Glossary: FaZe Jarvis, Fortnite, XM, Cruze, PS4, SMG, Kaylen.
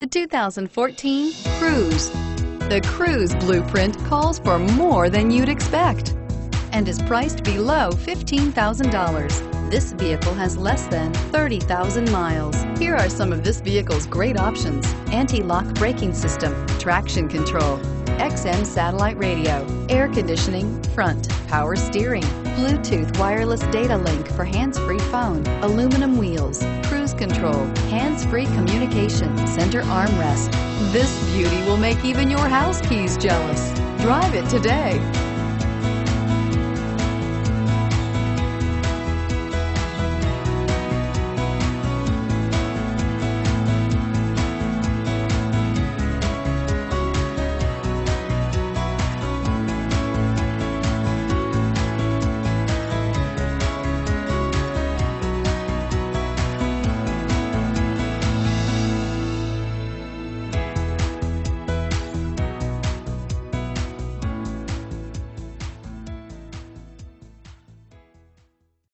The 2014 Cruze. The Cruze blueprint calls for more than you'd expect and is priced below $15,000. This vehicle has less than 30,000 miles. Here are some of this vehicle's great options: anti-lock braking system, traction control, XM satellite radio, air conditioning, front, power steering, Bluetooth wireless data link for hands-free phone, aluminum wheels, cruise control, hands-free communication, center armrest. This beauty will make even your house keys jealous. Drive it today.